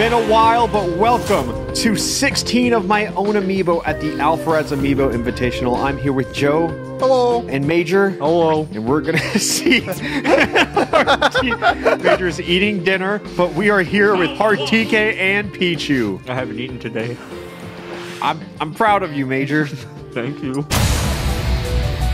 been a while, but welcome to 16 of my own amiibo at the Alpharad's Amiibo Invitational. I'm here with Joe. Hello. And Major. Hello. And we're going to see... Major's eating dinner, but we are here with Hard DK and Pichu. I haven't eaten today. I'm proud of you, Major. Thank you.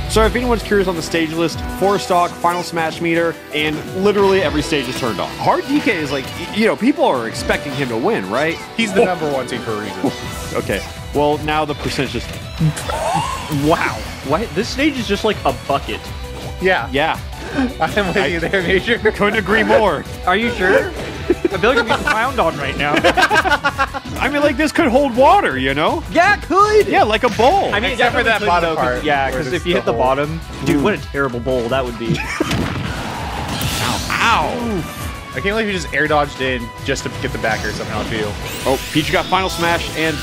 So if anyone's curious on the stage list, 4-stock, final smash meter, and literally every stage is turned off. Hard DK is like, you know, people are expecting him to win, right? He's the number one team for a reason. Okay. Well, now the percentage is... Wow. What? This stage is just like a bucket. Yeah. Yeah. I'm with you there, Major. Couldn't agree more. Are you sure? I feel like I'm getting clowned on right now. I mean, like, this could hold water, you know? Yeah, it could! Yeah, like a bowl. I mean, except for that bottom part. Yeah, because if you hit the bottom... Dude, what a terrible bowl that would be. Ow. Ow! I can't believe you just air dodged in just to get the backer somehow, too. Oh, Peach got final smash and...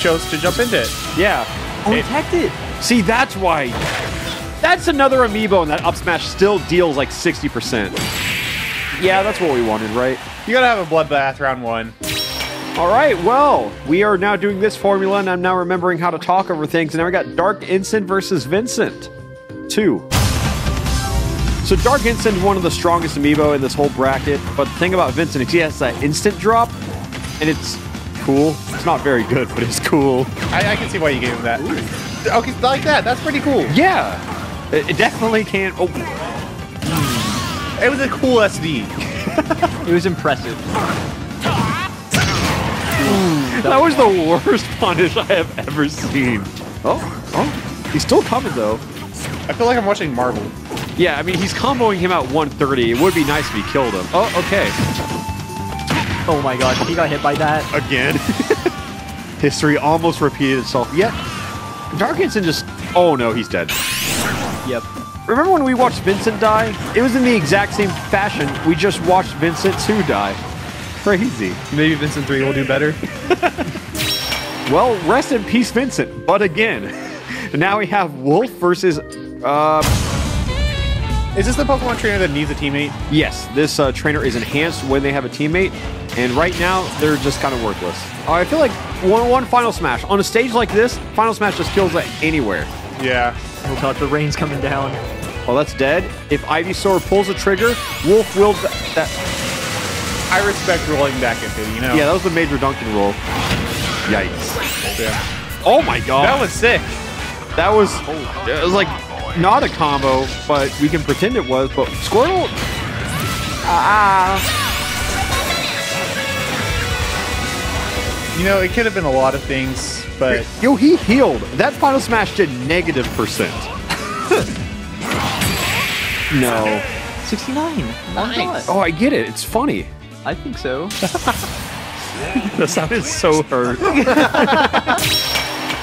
chose to jump into it. Yeah. Oh, it attacked it! See, that's why... That's another amiibo, and that up smash still deals like 60%. Yeah, that's what we wanted, right? You gotta have a bloodbath round one. All right, well, we are now doing this formula, and I'm now remembering how to talk over things. And now we got Dark Instant versus Vincent. 2. So Dark Instant is one of the strongest amiibo in this whole bracket. But the thing about Vincent is he has that instant drop, and it's cool. It's not very good, but it's cool. I can see why you gave him that. Ooh. Okay, like that. That's pretty cool. Yeah. It definitely can't... Oh. It was a cool SD. It was impressive. That was the worst punish I have ever seen. Oh, he's still coming though. I feel like I'm watching Marvel. Yeah, I mean, he's comboing him out 130. It would be nice if he killed him. Oh, okay. Oh my gosh, he got hit by that. Again. History almost repeated itself. Yep. Darkinson just... Oh no, he's dead. Yep. Remember when we watched Vincent die? It was in the exact same fashion we just watched Vincent 2 die. Crazy. Maybe Vincent 3 will do better. Well, rest in peace, Vincent. But again, now we have Wolf versus... Is this the Pokemon trainer that needs a teammate? Yes, this trainer is enhanced when they have a teammate. And right now, they're just kind of worthless. I feel like one Final Smash. On a stage like this, Final Smash just kills it anywhere. Yeah. Oh god, the rain's coming down. Well, that's dead. If Ivysaur pulls a trigger, Wolf will... That. I respect rolling back into it, you know? Yeah, that was the Major Duncan roll. Yikes. Yeah. Oh my god. That was sick. That was... Oh, it was like not a combo, but we can pretend it was, but Squirtle... Ah... You know, it could have been a lot of things, but... Yo, he healed. That Final Smash did -%. No. 69. Nice. Oh, I get it. It's funny. I think so. That sounded so hurt.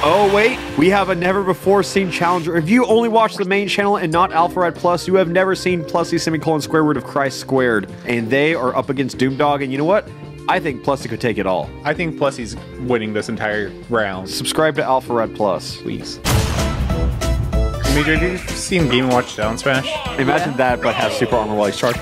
Oh, wait. We have a never-before-seen challenger. If you only watch the main channel and not Alpharad Plus, you have never seen Plussy /square root of Christ squared. And they are up against Doom Dog, and you know what? I think Plussy could take it all. I think Plussy's winning this entire round. Subscribe to Alpharad Plus, please. Major, have you seen Game Watch down smash? Imagine that, but have super armor while he's charged.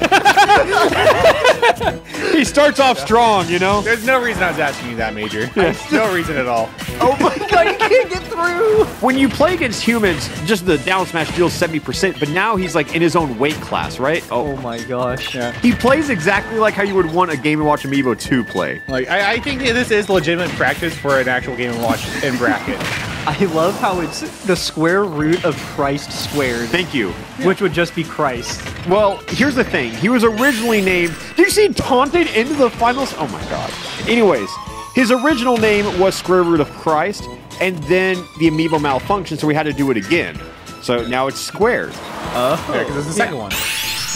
He starts off strong, you know? There's no reason I was asking you that, Major. There's no reason at all. Oh my god, you can't get through! When you play against humans, just the down smash deals 70%, but now he's like in his own weight class, right? Oh my gosh. Yeah. He plays exactly like how you would want a Game & Watch Amiibo 2 play. Like, I think this is legitimate practice for an actual Game & Watch in bracket. I love how it's the square root of Christ squared. Thank you. Which would just be Christ. Well, here's the thing. He was originally named... Did you see Taunted into the finals? Oh my god. Anyways, his original name was square root of Christ, and then the amiibo malfunctioned, so we had to do it again. So now it's squared. Oh. Yeah, because it's the second one.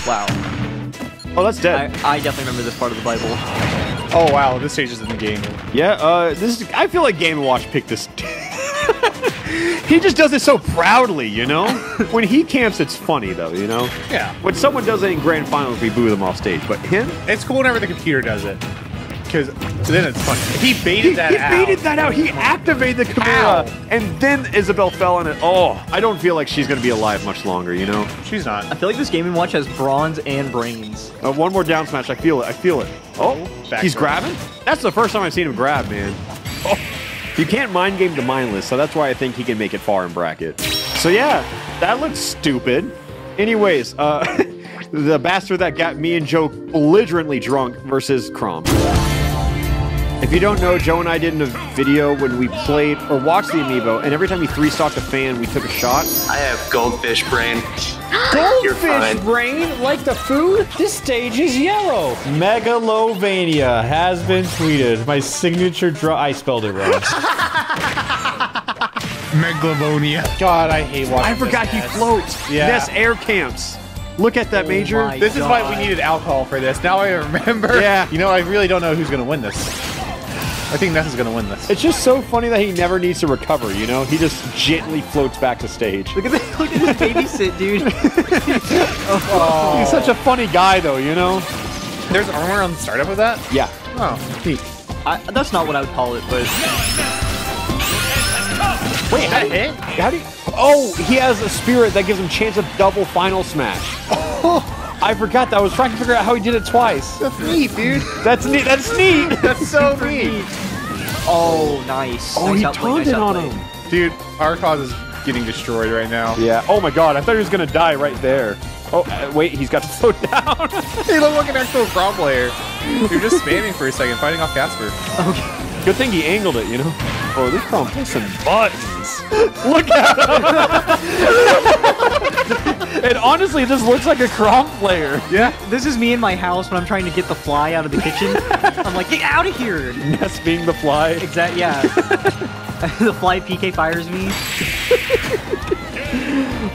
Wow. Oh, that's dead. I definitely remember this part of the Bible. Oh, wow. This stage is in the game. Yeah, this is... I feel like Game & Watch picked this... He just does it so proudly, you know? When he camps, it's funny, though, you know? Yeah. When someone does it in grand finals, we boo them off stage. But him? It's cool whenever the computer does it. because then it's funny. He baited that out. He baited that out. He activated the Chimera, and then Isabel fell on it. Oh, I don't feel like she's going to be alive much longer, you know? She's not. I feel like this Game & Watch has bronze and brains. One more down smash. I feel it. I feel it. Oh, he's grabbing? That's the first time I've seen him grab, man. Oh. You can't mind game to mindless, so that's why I think he can make it far in bracket. So yeah, that looks stupid. Anyways, the bastard that got me and Joe belligerently drunk versus Crom. If you don't know, Joe and I did in a video when we played or watched the amiibo, and every time he three-stocked a fan, we took a shot. I have goldfish brain. Goldfish brain? Like the food? This stage is yellow. Megalovania has been tweeted. My signature draw. I spelled it wrong. Megalovonia. God, I hate watching I forgot this. He floats. Yeah. That's air camps. Look at that, Major. This is why we needed alcohol for this. Now I remember. Yeah. You know, I really don't know who's going to win this. I think Ness is going to win this. It's just so funny that he never needs to recover, you know? He just gently floats back to stage. Look at this babysit, dude. Oh. He's such a funny guy, though, you know? There's armor on the startup of that? Yeah. Oh, peak. That's not what I would call it, but... Wait, how do you... Oh, he has a spirit that gives him chance of double final smash. Oh, I forgot that. I was trying to figure out how he did it twice. That's neat, dude. That's neat. That's neat. That's so neat. Oh, nice. Oh, nice he turned it on him. Dude, Arcos is getting destroyed right now. Yeah. Oh, my God. I thought he was going to die right there. Oh, wait. He's got to float down. He looked like an actual pro player. You're just spamming for a second, fighting off Casper. Okay. Good thing he angled it, you know? Oh, this Crom has some buttons. Look at him! And honestly, this looks like a Crom player. Yeah? This is me in my house when I'm trying to get the fly out of the kitchen. I'm like, get out of here! Ness being the fly. Exactly, yeah. The fly PK fires me.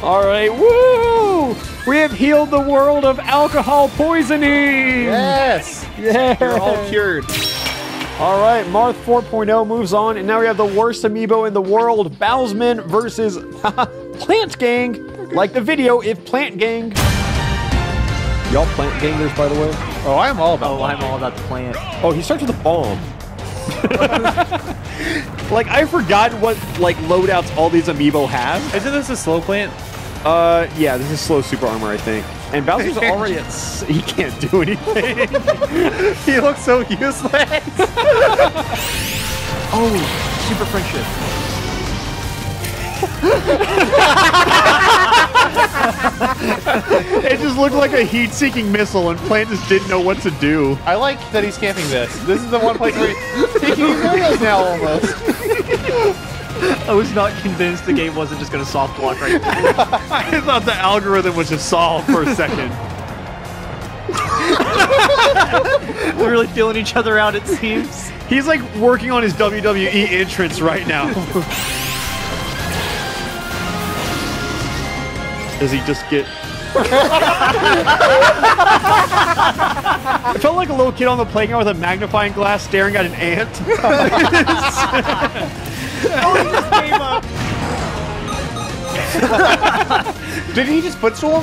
Alright, woo! We have healed the world of alcohol poisoning! Yes! Yes. We're all cured. All right, Marth 4.0 moves on, and now we have the worst amiibo in the world, Bowsman versus Plant Gang. Like the video, if Plant Gang. Y'all Plant Gangers, by the way? Oh, I'm all about I'm all about the plant. Oh, he starts with a bomb. Like, I forgot what, like, loadouts all these amiibo have. Isn't this a slow plant? Yeah, this is slow super armor, I think. And Bowser's already at... He can't do anything. He looks so useless. Oh, super friendship. It just looked like a heat-seeking missile, and Plant just didn't know what to do. I like that he's camping this. This is the one place where he can use now almost. I was not convinced the game wasn't just going to soft block right now. I thought the algorithm was just solved for a second. We're really feeling each other out, it seems. He's like working on his WWE entrance right now. Does he just get... I felt like a little kid on the playground with a magnifying glass staring at an ant. Oh, he just gave up. Did he just footstool?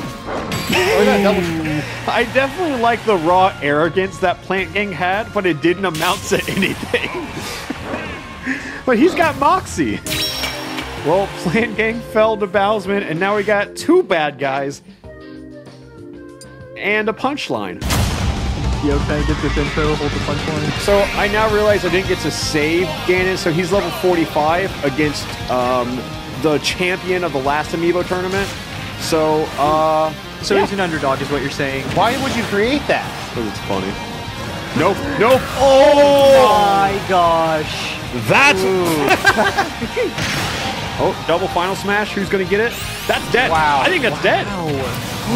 I definitely like the raw arrogance that Plant Gang had, but it didn't amount to anything. But he's got Moxie. Well, Plant Gang fell to Bowsman, and now we got two bad guys and a punchline. Yo, can I get this info? Hold the punchline. So I now realize I didn't get to save Ganon, so he's level 45 against the champion of the last amiibo tournament. So, so he's an underdog, is what you're saying. Why would you create that? Because it's funny. Nope. Nope. Oh my gosh. That's. Oh, double final smash. Who's gonna get it? That's dead. Wow. I think that's dead.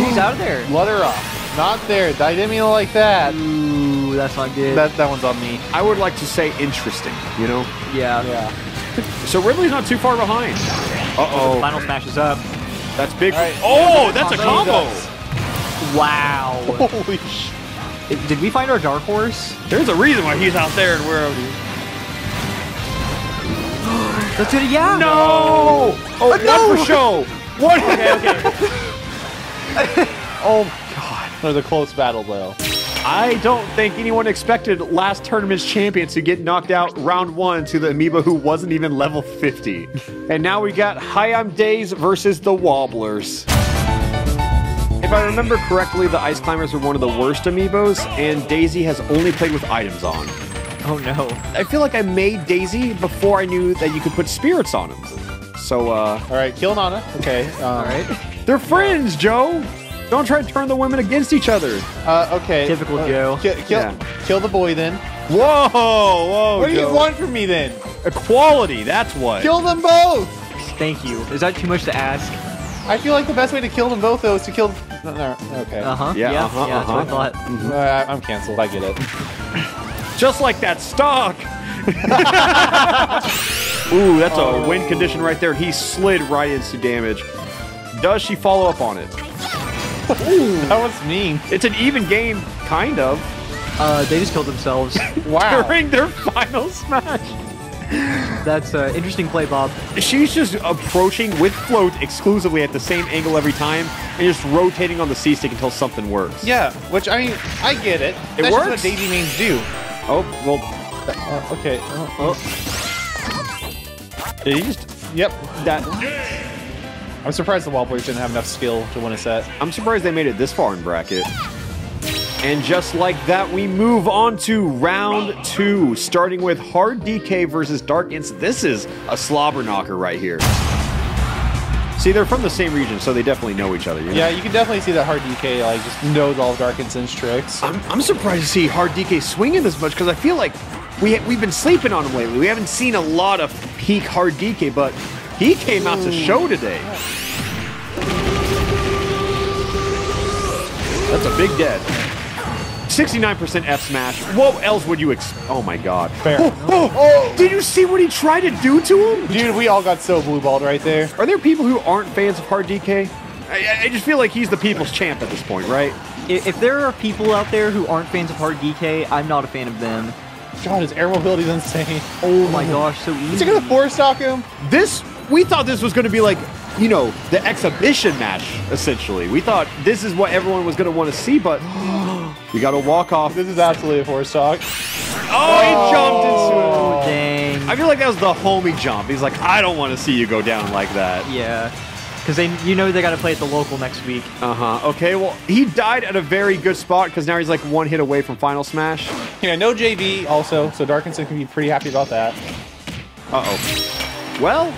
He's out of there. Leather up. Not there. I didn't mean it like that. Ooh, that's not good. That one's on me. I would like to say interesting, you know? Yeah. Yeah. So Ridley's not too far behind. Uh-oh. The final smash is up. That's big. Right. Oh, that's a combo. Wow. Holy sh... Did we find our dark horse? There's a reason why he's out there and we're out here. That's it, yeah. No. Oh, no. Not for show. What? Okay, okay. Oh, they're the close battle, though. I don't think anyone expected last tournament's champion to get knocked out round one to the amiibo who wasn't even level 50. And now we got Hi, I'm Daisy versus the Wobblers. If I remember correctly, the Ice Climbers were one of the worst amiibos, and Daisy has only played with items on. Oh no. I feel like I made Daisy before I knew that you could put spirits on him. So, Alright, kill Nana. Okay. Alright. They're friends, Joe! Don't try to turn the women against each other. Okay. Typical Joe. Kill the boy then. Whoa, whoa, What do you want from me then? Equality, that's what. Kill them both! Thank you. Is that too much to ask? I feel like the best way to kill them both, though, is to kill... Okay. Uh-huh. Yeah, yeah, yeah, that's what I thought. Mm-hmm. I'm canceled. I get it. Just like that stock! Ooh, that's a win condition right there. He slid right into damage. Does she follow up on it? Ooh, that was mean. It's an even game, kind of. They just killed themselves. Wow. During their final smash. That's an interesting play, Bob. She's just approaching with float exclusively at the same angle every time and just rotating on the C-stick until something works. Yeah, which, I mean, I get it. That's works. That's what Daisy means do. Oh, well. Okay. Did he just... Yep. That... I'm surprised the Wobblers didn't have enough skill to win a set. I'm surprised they made it this far in bracket. And just like that, we move on to round two, starting with Hard DK versus Dark Instant. This is a slobber knocker right here. See, they're from the same region, so they definitely know each other. You know? Yeah, you can definitely see that Hard DK like just knows all of Dark Instant's tricks. I'm surprised to see Hard DK swinging this much because I feel like we've been sleeping on him lately. We haven't seen a lot of peak Hard DK, but he came out to show today. That's a big dead. 69% F smash. What else would you expect? Oh my god. Fair. Oh, did you see what he tried to do to him? Dude, we all got so blue balled right there. Are there people who aren't fans of Hard DK? I just feel like he's the people's champ at this point, right? If there are people out there who aren't fans of Hard DK, I'm not a fan of them. God, his air mobility is insane. Oh my gosh, so easy. Is he gonna force stock him? We thought this was gonna be like, you know, the exhibition match, essentially. We thought this is what everyone was going to want to see, but we got a walk-off. This is absolutely a force talk. Oh, he jumped into it. Dang. I feel like that was the homie jump. He's like, I don't want to see you go down like that. Yeah, because you know they got to play at the local next week. Uh-huh. Okay, well, he died at a very good spot because now he's like one hit away from Final Smash. Yeah, no JV also, so Darkinson can be pretty happy about that. Uh-oh. Well...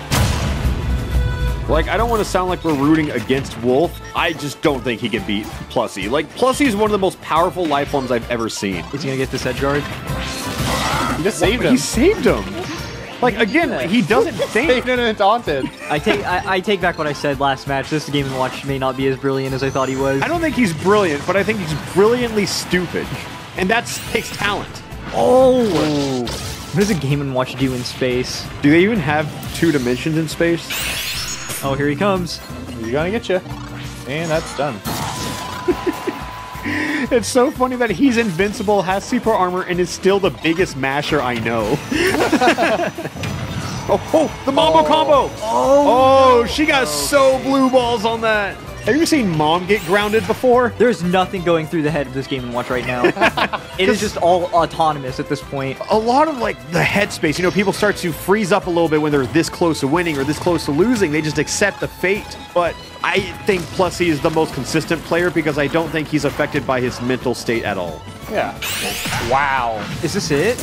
Like, I don't want to sound like we're rooting against Wolf. I just don't think he can beat Plussy. Like, Plussy is one of the most powerful life forms I've ever seen. Is he going to get this edge guard? He just saved him. He saved him. Like, again, he doesn't think. I take back what I said last match. This Game Watch may not be as brilliant as I thought he was. I don't think he's brilliant, but I think he's brilliantly stupid. And that takes talent. Oh. What does a Game Watch do in space? Do they even have two dimensions in space? Oh, here he comes. He's gonna get you. And that's done. It's so funny that he's invincible, has super armor, and is still the biggest masher I know. The Mambo combo! She got so blue balls on that. Have you ever seen Mom get grounded before? There's nothing going through the head of this Game & Watch right now. It is just all autonomous at this point. A lot of, like, the headspace, you know, people start to freeze up a little bit when they're this close to winning or this close to losing. They just accept the fate. But I think Plussy is the most consistent player because I don't think he's affected by his mental state at all. Yeah. Wow. Is this it?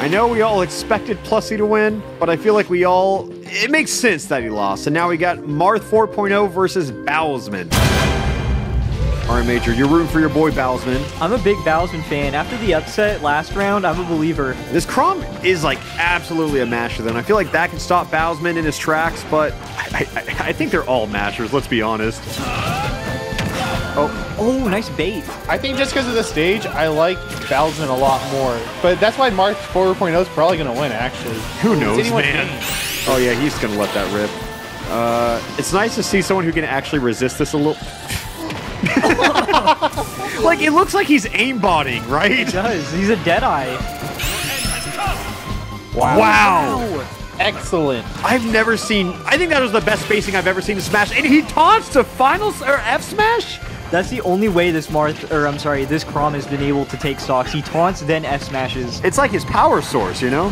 I know we all expected Plussy to win, but I feel like we all... It makes sense that he lost. And now we got Marth 4.0 versus Bowsman. All right, Major, you're rooting for your boy Bowsman. I'm a big Bowsman fan. After the upset last round, I'm a believer. This Crom is, like, absolutely a masher, then. I feel like that can stop Bowsman in his tracks, but I think they're all mashers, let's be honest. Oh, nice bait. I think just because of the stage, I like Bowsman a lot more. But that's why Marth 4.0 is probably going to win, actually. Who knows, man? Oh, yeah, he's going to let that rip. It's nice to see someone who can actually resist this a little. Like, it looks like he's aimbotting, right? He does. He's a Deadeye. Wow. Excellent. I've never seen... I think that was the best spacing I've ever seen in Smash. And he taunts to Final... or F Smash? That's the only way this Marth, or I'm sorry, this Chrom has been able to take stocks. He taunts, then F smashes. It's like his power source, you know?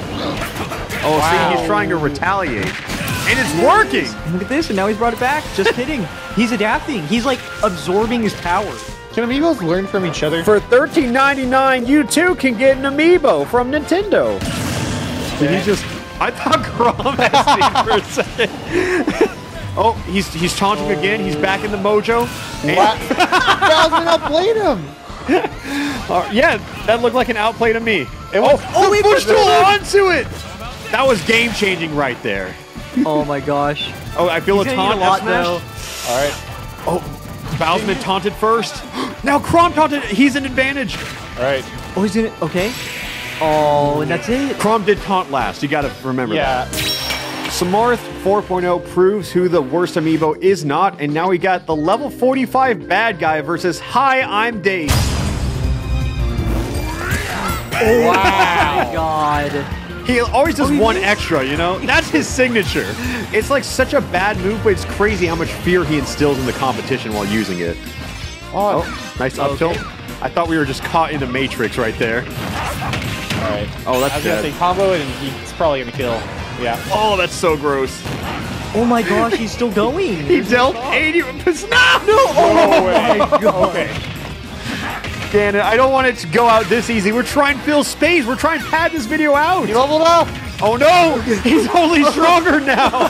Oh, wow. See, he's trying to retaliate. And it's working! Look at this, and now he's brought it back. Just kidding. He's adapting. He's, like, absorbing his power. Can amiibos learn from each other? For $13.99, you too can get an amiibo from Nintendo. Okay. Did he just... I thought Chrom had seen for a second. Oh, he's taunting again. He's back in the mojo. What? Bowsman outplayed him. Yeah, that looked like an outplay to me. It was, he pushed onto it. That was game changing right there. Oh my gosh. Oh, I feel a taunt. All right. Oh, Bowsman taunted first. Now Chrom taunted. He's an advantage. All right. Oh, he's in it. Okay. Oh, and that's it. Chrom did taunt last. You got to remember that. So Marth 4.0 proves who the worst amiibo is not, and now we got the level 45 bad guy versus Hi, I'm Dave. Oh wow. My god. He always does one extra, you know? That's his signature. It's like such a bad move, but it's crazy how much fear he instills in the competition while using it. Oh, nice up tilt. I thought we were just caught in the Matrix right there. All right. Oh, that's good. I was going to say combo it, and he's probably going to kill. Yeah. Oh, that's so gross. Oh my gosh, he's still going. He dealt 80%. No! Oh my god. Okay. Ganon, I don't want it to go out this easy. We're trying to fill space. We're trying to pad this video out. He leveled up. Oh no! He's only stronger now.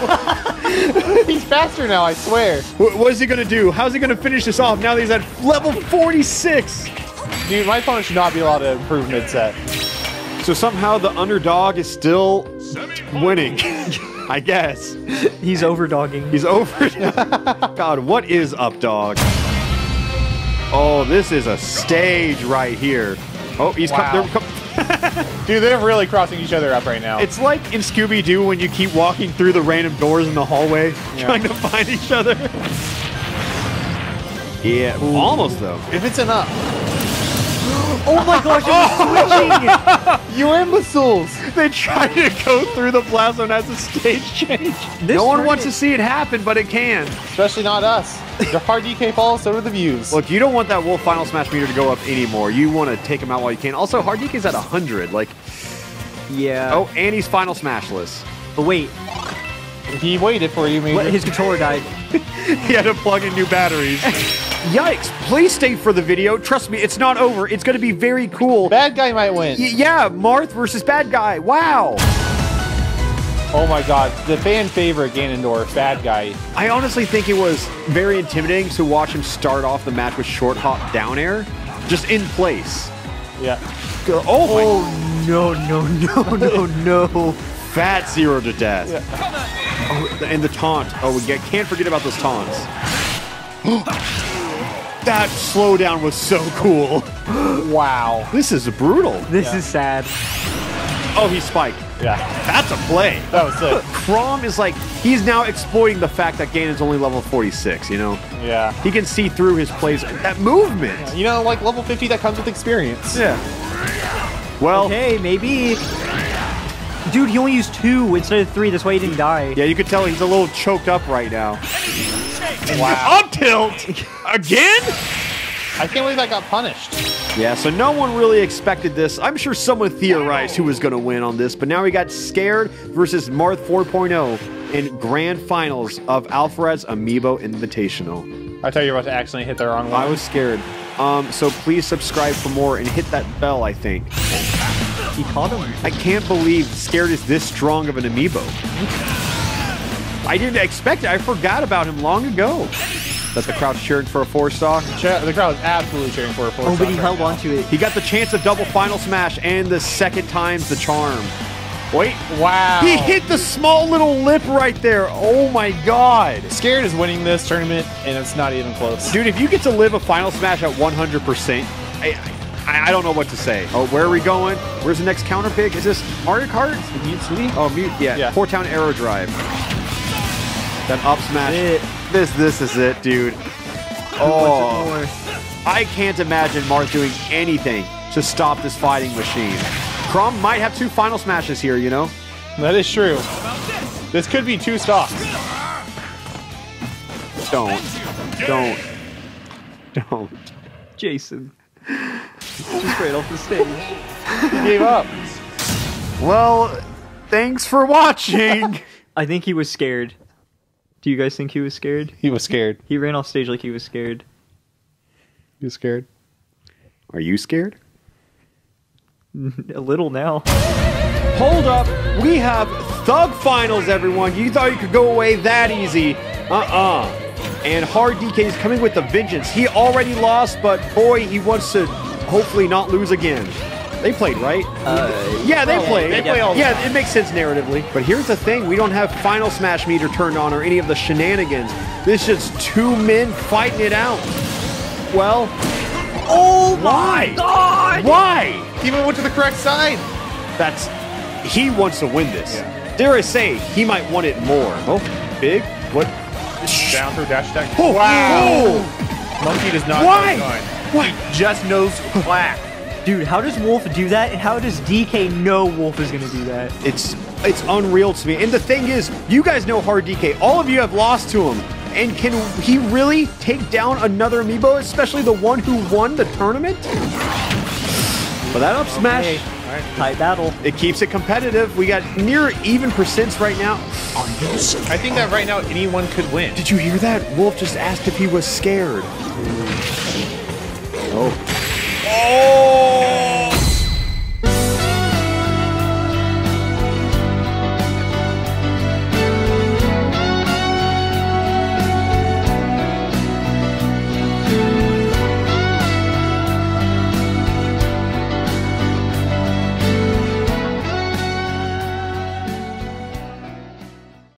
He's faster now, I swear. What is he gonna do? How's he gonna finish this off now that he's at level 46? Dude, my opponent should not be allowed to improve mid-set. So somehow the underdog is still winning, I guess. He's overdogging. He's over. God, what is up, dog? Oh, this is a stage right here. Oh, he's Dude, they're really crossing each other up right now. It's like in Scooby-Doo when you keep walking through the random doors in the hallway, trying to find each other. Yeah, ooh. Almost though. If it's enough. Oh my gosh, I'm switching! You imbeciles! They try to go through the plasma and has a stage change. No one wants to see it happen, but it can. Especially not us. The hard DK falls, so do the views. Look, you don't want that Wolf Final Smash meter to go up anymore. You want to take him out while you can. Also, hard DK's at 100. Like, yeah. Oh, and he's Final Smashless. But wait. He waited for you, maybe. His controller died. He had to plug in new batteries. Yikes, please stay for the video. Trust me, it's not over. It's going to be very cool. Bad guy might win. Yeah, Marth versus bad guy. Wow. Oh my god, the fan favorite Ganondorf, bad guy. I honestly think it was very intimidating to watch him start off the match with short hop down air. Just in place. Yeah. Oh no, no, no, no, no. Fat zero to death. Yeah. Oh, and the taunt. Oh, we can't forget about those taunts. That slowdown was so cool. Wow. This is brutal. This is sad. Oh, he spiked. Yeah. That's a play. That was sick. Chrom is like, he's now exploiting the fact that Ganon's only level 46, you know? Yeah. He can see through his plays. That movement. Yeah. You know, like level 50, that comes with experience. Yeah. Well. Okay, maybe. Dude, he only used 2 instead of 3. That's why he didn't die. Yeah, you could tell he's a little choked up right now. Wow. Up tilt? Again? I can't believe I got punished. Yeah, so no one really expected this. I'm sure someone theorized who was going to win on this, but now we got Scared versus Marth 4.0 in grand finals of Alpharad's Amiibo Invitational. I thought you were about to accidentally hit the wrong one. I was scared. So please subscribe for more and hit that bell, I think. He caught him. I can't believe Scared is this strong of an amiibo. I didn't expect it. I forgot about him long ago. That's the crowd cheering for a 4-stock. The crowd is absolutely cheering for a 4-stock. Oh, but he held on to it. He got the chance of double final smash, and the second time's the charm. Wait. Wow. He hit the small little lip right there. Oh, my God. Scared is winning this tournament, and it's not even close. Dude, if you get to live a final smash at 100%, I don't know what to say. Oh, where are we going? Where's the next counter pick? Is this Mario Kart? Oh, mute. Yeah. Four Town Arrow Drive. That up smash. This is it, dude. Oh, I can't imagine Marth doing anything to stop this fighting machine. Chrom might have 2 final smashes here, you know? That is true. This could be 2 stocks. Don't. Don't. Don't. Jason. Just right off the stage. He gave up. Well, thanks for watching. I think he was scared. Do you guys think he was scared? He was scared. He ran off stage like he was scared. You scared? Are you scared? A little now. Hold up. We have Thug Finals, everyone. You thought you could go away that easy. And Hard DK is coming with a vengeance. He already lost, but boy, he wants to hopefully not lose again. They played, right? Yeah, they played. They play all the time. Yeah, it makes sense narratively. But here's the thing. We don't have Final Smash meter turned on or any of the shenanigans. This is just two men fighting it out. Well, oh my God! Why? He even went to the correct side. That's, he wants to win this. Yeah. Dare I say, he might want it more. Oh, big, what? Down through dash attack. Oh, wow! Oh. Monkey does not know why. He just knows whack. Dude, how does Wolf do that, and how does DK know Wolf is going to do that? It's unreal to me. And the thing is, you guys know Hard DK. All of you have lost to him. And can he really take down another amiibo, especially the one who won the tournament? But that up smash, right. Tight battle. It keeps it competitive. We got near even percents right now. I think that right now anyone could win. Did you hear that? Wolf just asked if he was scared. Oh.